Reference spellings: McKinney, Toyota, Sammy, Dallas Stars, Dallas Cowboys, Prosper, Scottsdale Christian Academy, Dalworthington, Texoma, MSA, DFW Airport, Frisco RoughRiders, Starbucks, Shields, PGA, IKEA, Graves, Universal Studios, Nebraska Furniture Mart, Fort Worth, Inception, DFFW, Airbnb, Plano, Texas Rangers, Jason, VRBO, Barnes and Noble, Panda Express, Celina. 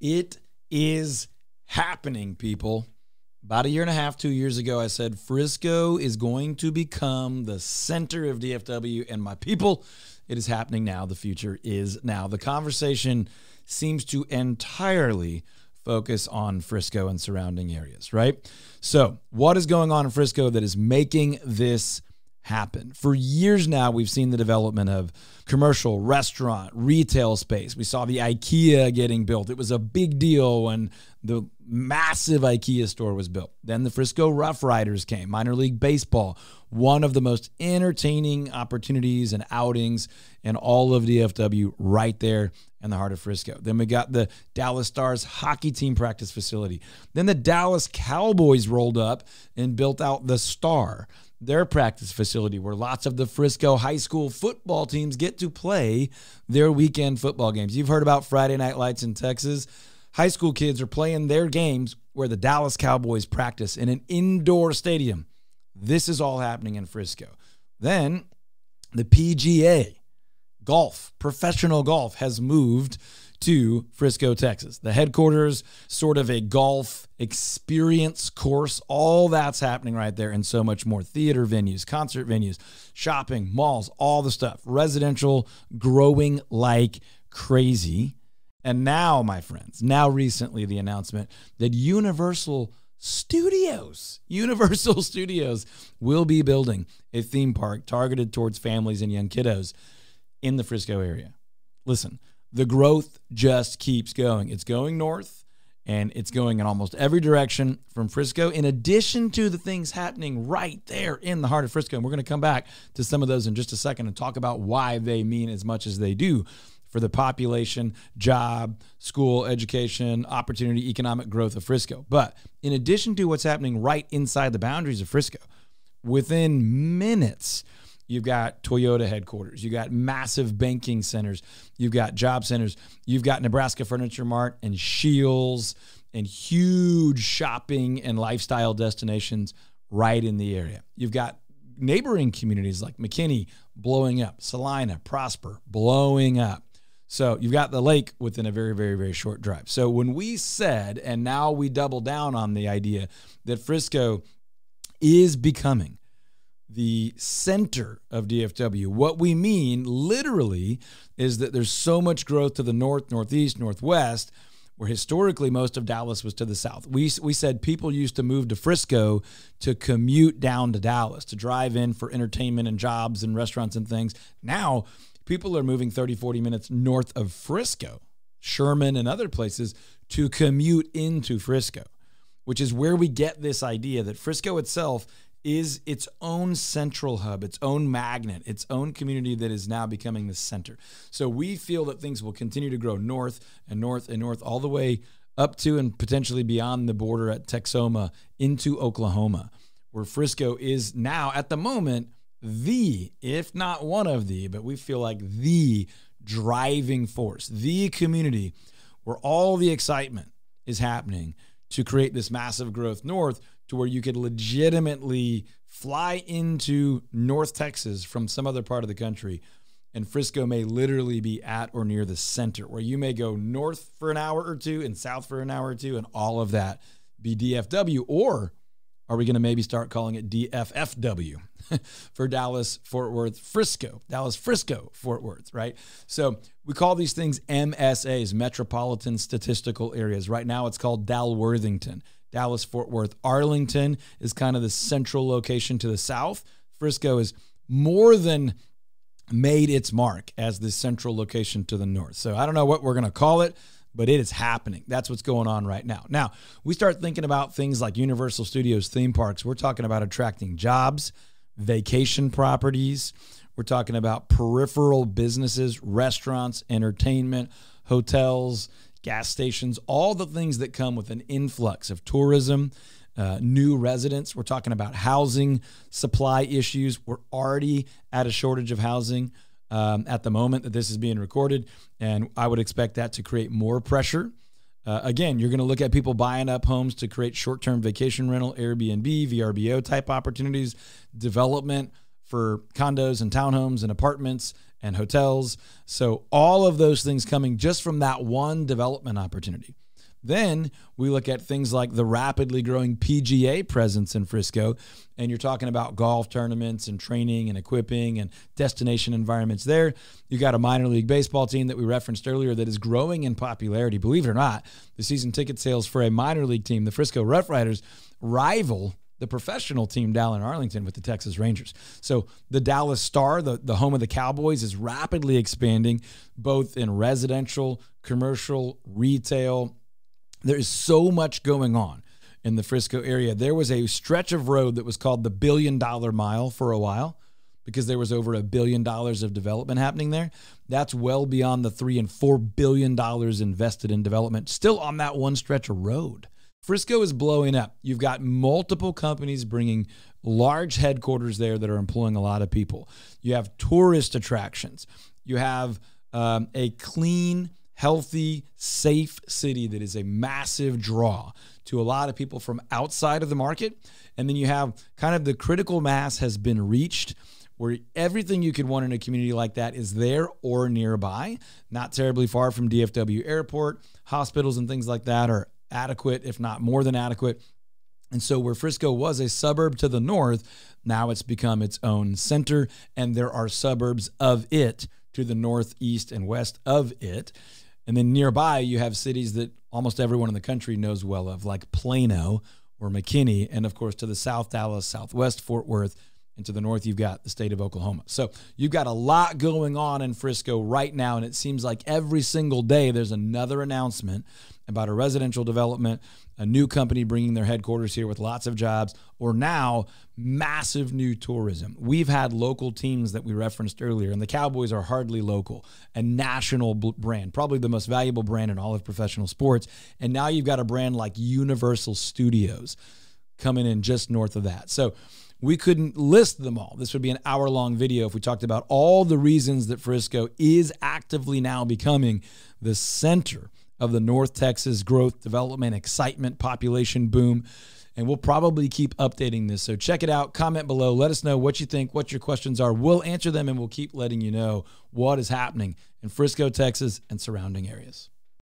It is happening, people. About a year and a half, 2 years ago, I said Frisco is going to become the center of DFW and my people. It is happening now. The future is now. The conversation seems to entirely focus on Frisco and surrounding areas, right? So what is going on in Frisco that is making this happen? For years now, we've seen the development of commercial, restaurant, retail space. We saw the IKEA getting built. It was a big deal when the massive IKEA store was built. Then the Frisco RoughRiders came, minor league baseball, one of the most entertaining opportunities and outings in all of DFW right there in the heart of Frisco. Then we got the Dallas Stars hockey team practice facility. Then the Dallas Cowboys rolled up and built out the Star, their practice facility, where lots of the Frisco high school football teams get to play their weekend football games. You've heard about Friday Night Lights in Texas. High school kids are playing their games where the Dallas Cowboys practice in an indoor stadium. This is all happening in Frisco. Then the PGA, golf, professional golf, has moved to Frisco, Texas. The headquarters, sort of a golf experience course, all that's happening right there, and so much more. Theater venues, concert venues, shopping, malls, all the stuff. Residential growing like crazy. And now, my friends, now recently the announcement that Universal Studios will be building a theme park targeted towards families and young kiddos in the Frisco area. Listen, the growth just keeps going. It's going north, and it's going in almost every direction from Frisco, in addition to the things happening right there in the heart of Frisco. And we're going to come back to some of those in just a second and talk about why they mean as much as they do for the population, job, school, education, opportunity, economic growth of Frisco. But in addition to what's happening right inside the boundaries of Frisco, within minutes, you've got Toyota headquarters. You've got massive banking centers. You've got job centers. You've got Nebraska Furniture Mart and Shields and huge shopping and lifestyle destinations right in the area. You've got neighboring communities like McKinney blowing up, Celina, Prosper blowing up. So you've got the lake within a very, very, very short drive. So when we said, and now we double down on the idea that Frisco is becoming the center of DFW, what we mean literally is that there's so much growth to the north, northeast, northwest, where historically most of Dallas was to the south. We said people used to move to Frisco to commute down to Dallas, to drive in for entertainment and jobs and restaurants and things. Now people are moving 30, 40 minutes north of Frisco, Sherman and other places, to commute into Frisco, which is where we get this idea that Frisco itself is its own central hub, its own magnet, its own community that is now becoming the center. So we feel that things will continue to grow north and north and north, all the way up to and potentially beyond the border at Texoma into Oklahoma, where Frisco is now at the moment the, if not one of the, but we feel like the driving force, the community where all the excitement is happening to create this massive growth north, to where you could legitimately fly into North Texas from some other part of the country, and Frisco may literally be at or near the center, where you may go north for an hour or two and south for an hour or two, and all of that be DFW. Or are we going to maybe start calling it DFFW for Dallas, Fort Worth, Frisco? Dallas, Frisco, Fort Worth, right? So we call these things MSAs, Metropolitan Statistical Areas. Right now it's called Dalworthington. Dallas, Fort Worth, Arlington is kind of the central location to the south. Frisco is more than made its mark as the central location to the north. So I don't know what we're going to call it, but it is happening. That's what's going on right now. Now, we start thinking about things like Universal Studios theme parks. We're talking about attracting jobs, vacation properties. We're talking about peripheral businesses, restaurants, entertainment, hotels, gas stations, all the things that come with an influx of tourism, new residents. We're talking about housing supply issues. We're already at a shortage of housing at the moment that this is being recorded, and I would expect that to create more pressure. Again, you're going to look at people buying up homes to create short-term vacation rental, Airbnb, VRBO type opportunities, development, for condos and townhomes and apartments and hotels. So all of those things coming just from that one development opportunity. Then we look at things like the rapidly growing PGA presence in Frisco, and you're talking about golf tournaments and training and equipping and destination environments there. You got a minor league baseball team that we referenced earlier that is growing in popularity. Believe it or not, the season ticket sales for a minor league team, the Frisco RoughRiders, rival the professional team down in Arlington with the Texas Rangers. So the Dallas Star, the home of the Cowboys, is rapidly expanding both in residential, commercial, retail. There is so much going on in the Frisco area. There was a stretch of road that was called the $1 billion mile for a while because there was over $1 billion of development happening there. That's well beyond the $3 and $4 billion invested in development, still on that one stretch of road. Frisco is blowing up. You've got multiple companies bringing large headquarters there that are employing a lot of people. You have tourist attractions. You have a clean, healthy, safe city that is a massive draw to a lot of people from outside of the market. And then you have kind of the critical mass has been reached where everything you could want in a community like that is there or nearby, not terribly far from DFW Airport. Hospitals and things like that are adequate, if not more than adequate. And so where Frisco was a suburb to the north, now it's become its own center, and there are suburbs of it to the north, east, and west of it. And then nearby, you have cities that almost everyone in the country knows well of, like Plano or McKinney. And of course, to the south, Dallas, southwest, Fort Worth. And to the north, you've got the state of Oklahoma. So you've got a lot going on in Frisco right now. And it seems like every single day there's another announcement about a residential development, a new company bringing their headquarters here with lots of jobs, or now massive new tourism. We've had local teams that we referenced earlier, and the Cowboys are hardly local, a national brand, probably the most valuable brand in all of professional sports. And now you've got a brand like Universal Studios coming in just north of that. So we couldn't list them all. This would be an hour-long video if we talked about all the reasons that Frisco is actively now becoming the center of the North Texas growth, development, excitement, population boom. And we'll probably keep updating this. So check it out. Comment below. Let us know what you think, what your questions are. We'll answer them, and we'll keep letting you know what is happening in Frisco, Texas, and surrounding areas.